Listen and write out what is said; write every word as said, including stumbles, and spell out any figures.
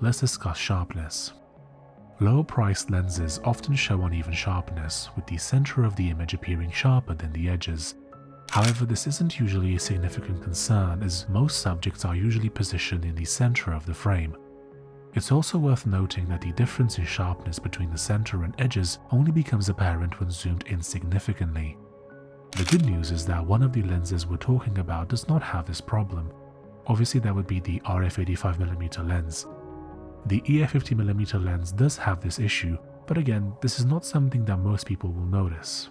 Let's discuss sharpness. Lower-priced lenses often show uneven sharpness, with the center of the image appearing sharper than the edges. However, this isn't usually a significant concern, as most subjects are usually positioned in the center of the frame. It's also worth noting that the difference in sharpness between the center and edges only becomes apparent when zoomed in significantly. The good news is that one of the lenses we're talking about does not have this problem. Obviously, that would be the R F eighty-five millimeter lens. The E F fifty millimeter lens does have this issue, but again, this is not something that most people will notice.